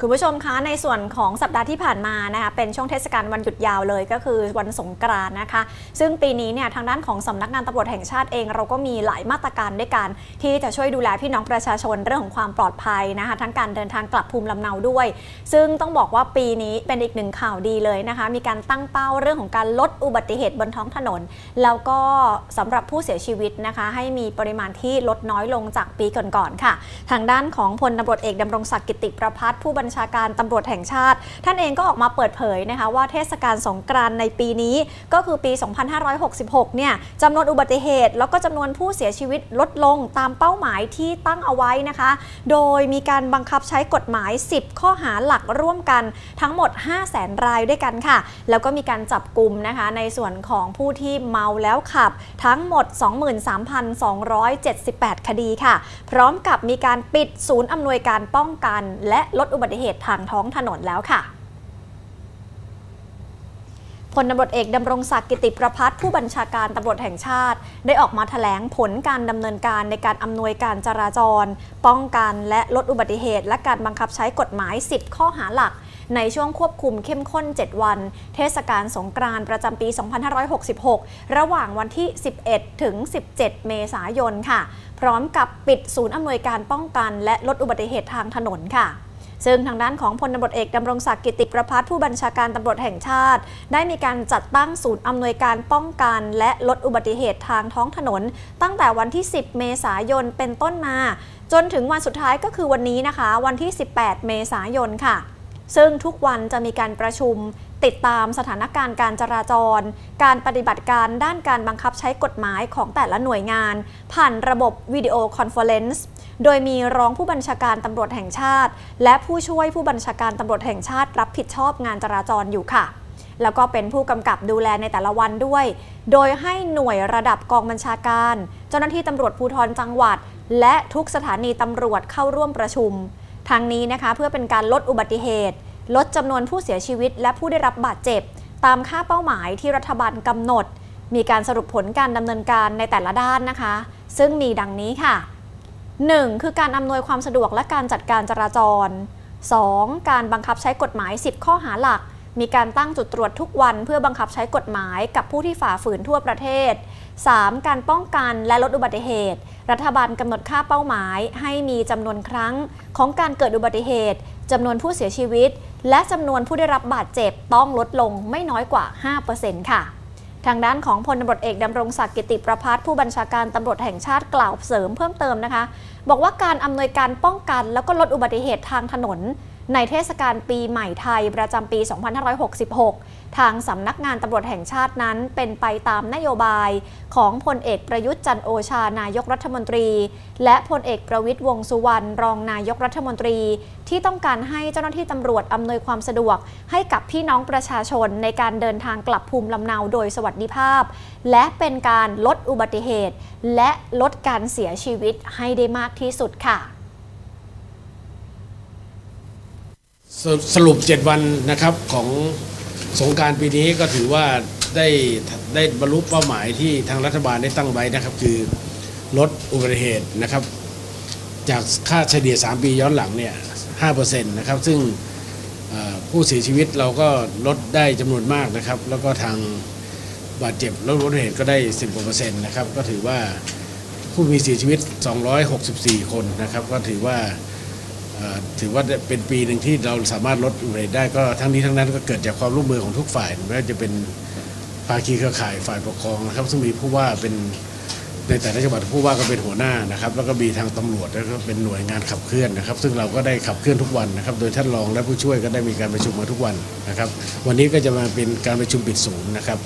คุณผู้ชมคะในส่วนของสัปดาห์ที่ผ่านมานะคะเป็นช่วงเทศกาลวันหยุดยาวเลยก็คือวันสงกรานต์นะคะซึ่งปีนี้เนี่ยทางด้านของสำนักงานตำรวจแห่งชาติเองเราก็มีหลายมาตรการด้วยกันที่จะช่วยดูแลพี่น้องประชาชนเรื่องของความปลอดภัยนะคะทั้งการเดินทางกลับภูมิลำเนาด้วยซึ่งต้องบอกว่าปีนี้เป็นอีกหนึ่งข่าวดีเลยนะคะมีการตั้งเป้าเรื่องของการลดอุบัติเหตุบนท้องถนนแล้วก็สำหรับผู้เสียชีวิตนะคะให้มีปริมาณที่ลดน้อยลงจากปีก่อนๆค่ะทางด้านของพลตำรวจเอกดำรงศักดิ์กิติประภัสผู้บัญชาการตำรวจแห่งชาติท่านเองก็ออกมาเปิดเผยนะคะว่าเทศกาลสงกรานต์ในปีนี้ก็คือปี 2566 เนี่ยจำนวนอุบัติเหตุแล้วก็จำนวนผู้เสียชีวิตลดลงตามเป้าหมายที่ตั้งเอาไว้นะคะโดยมีการบังคับใช้กฎหมาย 10 ข้อหาหลักร่วมกันทั้งหมด 500,000 รายด้วยกันค่ะแล้วก็มีการจับกุมนะคะในส่วนของผู้ที่เมาแล้วขับทั้งหมด 23,278 คดีค่ะพร้อมกับมีการปิดศูนย์อำนวยการป้องกันและลดอุบัติเหตุทางท้องถนนแล้วค่ะพลตำรวจเอกดำรงศักดิ์กิติประภัสผู้บัญชาการตำรวจแห่งชาติได้ออกมาแถลงผลการดำเนินการในการอำนวยการจราจรป้องกันและลดอุบัติเหตุและการบังคับใช้กฎหมาย 10 ข้อหาหลักในช่วงควบคุมเข้มข้น 7 วันเทศกาลสงกรานต์ประจำปี 2566 ระหว่างวันที่ 11 ถึง 17 เมษายนค่ะพร้อมกับปิดศูนย์อำนวยการป้องกันและลดอุบัติเหตุทางถนนค่ะซึ่งทางด้านของพลตำรวจเอกดำรงศักดิ์กิติประภัสผู้บัญชาการตำรวจแห่งชาติได้มีการจัดตั้งศูนย์อำนวยการป้องกันและลดอุบัติเหตุทางท้องถนนตั้งแต่วันที่ 10 เมษายนเป็นต้นมาจนถึงวันสุดท้ายก็คือวันนี้นะคะวันที่ 18 เมษายนค่ะซึ่งทุกวันจะมีการประชุมติดตามสถานการณ์การจราจรการปฏิบัติการด้านการบังคับใช้กฎหมายของแต่ละหน่วยงานผ่านระบบวิดีโอคอนเฟอเรนซ์โดยมีรองผู้บัญชาการตำรวจแห่งชาติและผู้ช่วยผู้บัญชาการตำรวจแห่งชาติรับผิดชอบงานจราจรอยู่ค่ะแล้วก็เป็นผู้กำกับดูแลในแต่ละวันด้วยโดยให้หน่วยระดับกองบัญชาการเจ้าหน้าที่ตำรวจภูธรจังหวัดและทุกสถานีตำรวจเข้าร่วมประชุมทางนี้นะคะเพื่อเป็นการลดอุบัติเหตุลดจำนวนผู้เสียชีวิตและผู้ได้รับบาดเจ็บตามค่าเป้าหมายที่รัฐบาลกำหนดมีการสรุปผลการดำเนินการในแต่ละด้านนะคะซึ่งมีดังนี้ค่ะ 1. คือการอำนวยความสะดวกและการจัดการจราจร 2. การบังคับใช้กฎหมาย 10 ข้อหาหลักมีการตั้งจุดตรวจทุกวันเพื่อบังคับใช้กฎหมายกับผู้ที่ฝ่าฝืนทั่วประเทศ 3. การป้องกันและลดอุบัติเหตุรัฐบาลกำหนดค่าเป้าหมายให้มีจำนวนครั้งของการเกิดอุบัติเหตุจำนวนผู้เสียชีวิตและจำนวนผู้ได้รับบาดเจ็บต้องลดลงไม่น้อยกว่า 5% ค่ะทางด้านของพลตำรวจเอกดำรงศักดิ์กิติประภัสผู้บัญชาการตำรวจแห่งชาติกล่าวเสริมเพิ่มเติมนะคะบอกว่าการอำนวยการป้องกันแล้วก็ลดอุบัติเหตุทางถนนในเทศกาลปีใหม่ไทยประจำปี 2566 ทางสำนักงานตำรวจแห่งชาตินั้นเป็นไปตามนโยบายของพลเอกประยุทธ์จันทร์โอชานายกรัฐมนตรีและพลเอกประวิตรวงษ์สุวรรณรองนายกรัฐมนตรีที่ต้องการให้เจ้าหน้าที่ตำรวจอำนวยความสะดวกให้กับพี่น้องประชาชนในการเดินทางกลับภูมิลำเนาโดยสวัสดิภาพและเป็นการลดอุบัติเหตุและลดการเสียชีวิตให้ได้มากที่สุดค่ะสรุป7วันนะครับของสงกรานต์ปีนี้ก็ถือว่าได้บรรลุเป้าหมายที่ทางรัฐบาลได้ตั้งไว้นะครับคือลดอุบัติเหตุนะครับจากค่าเฉลี่ย3ปีย้อนหลังเนี่ย 5% นะครับซึ่งผู้เสียชีวิตเราก็ลดได้จำนวนมากนะครับแล้วก็ทางบาดเจ็บลดอุบัติเหตุก็ได้ 10% นะครับก็ถือว่าผู้มีเสียชีวิต264คนนะครับก็ถือว่าเป็นปีหนึ่งที่เราสามารถลดอุบัติเหตุได้ก็ทั้งนี้ทั้งนั้นก็เกิดจากความร่วมมือของทุกฝ่ายไม่ว่าจะเป็นภาคีเครือข่ายฝ่ายปกครองนะครับซึ่งมีผู้ว่าเป็นในแต่ละจังหวัดผู้ว่าก็เป็นหัวหน้านะครับแล้วก็มีทางตำรวจแล้วก็เป็นหน่วยงานขับเคลื่อนนะครับซึ่งเราก็ได้ขับเคลื่อนทุกวันนะครับโดยท่านรองและผู้ช่วยก็ได้มีการประชุมมาทุกวันนะครับวันนี้ก็จะมาเป็นการประชุมปิดศูนย์นะครับ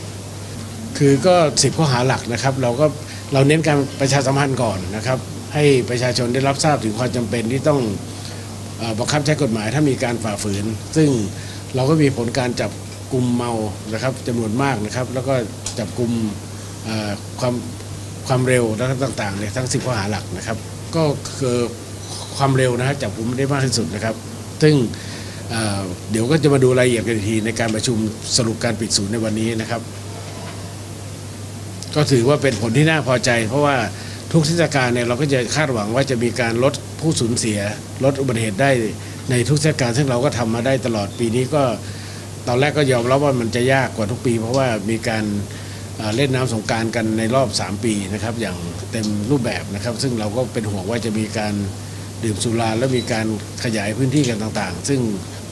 คือก็10ข้อหาหลักนะครับเราเน้นการประชาสัมพันธ์ก่อนนะครับให้ประชาชนได้รับทราบถึงความจำเป็นที่ต้องบังคับใช้กฎหมายถ้ามีการฝ่าฝืนซึ่งเราก็มีผลการจับกลุ่มเมานะครับจำนวนมากนะครับแล้วก็จับกลุ่มความเร็วนะครับต่างๆเนี่ยทั้ง10ข้อหาหลักนะครับก็คือความเร็วนะฮะจับกลุ่มได้มากที่สุดนะครับซึ่งเดี๋ยวก็จะมาดูรายละเอียดกันอีกทีในการประชุมสรุปการปิดศูนย์ในวันนี้นะครับก็ถือว่าเป็นผลที่น่าพอใจเพราะว่าทุกเทศกาลเนี่ยเราก็จะคาดหวังว่าจะมีการลดผู้สูญเสียลดอุบัติเหตุได้ ในทุกเทศกาลซึ่งเราก็ทำมาได้ตลอดปีนี้ก็ตอนแรกก็ยอมรับว่ามันจะยากกว่าทุกปีเพราะว่ามีการเล่นน้ำสงกรานต์กันในรอบ3ปีนะครับอย่างเต็มรูปแบบนะครับซึ่งเราก็เป็นห่วงว่าจะมีการดื่มสุราและมีการขยายพื้นที่กันต่างๆซึ่ง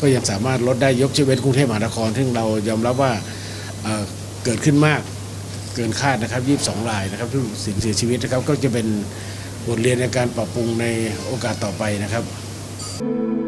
ก็ยังสามารถลดได้ยกเว้นกรุงเทพมหานครซึ่งเรายอมรับว่าเกิดขึ้นมากเกินคาดนะครับ22รายนะครับที่เสียชีวิตนะครับก็จะเป็นบทเรียนในการปรับปรุงในโอกาสต่อไปนะครับ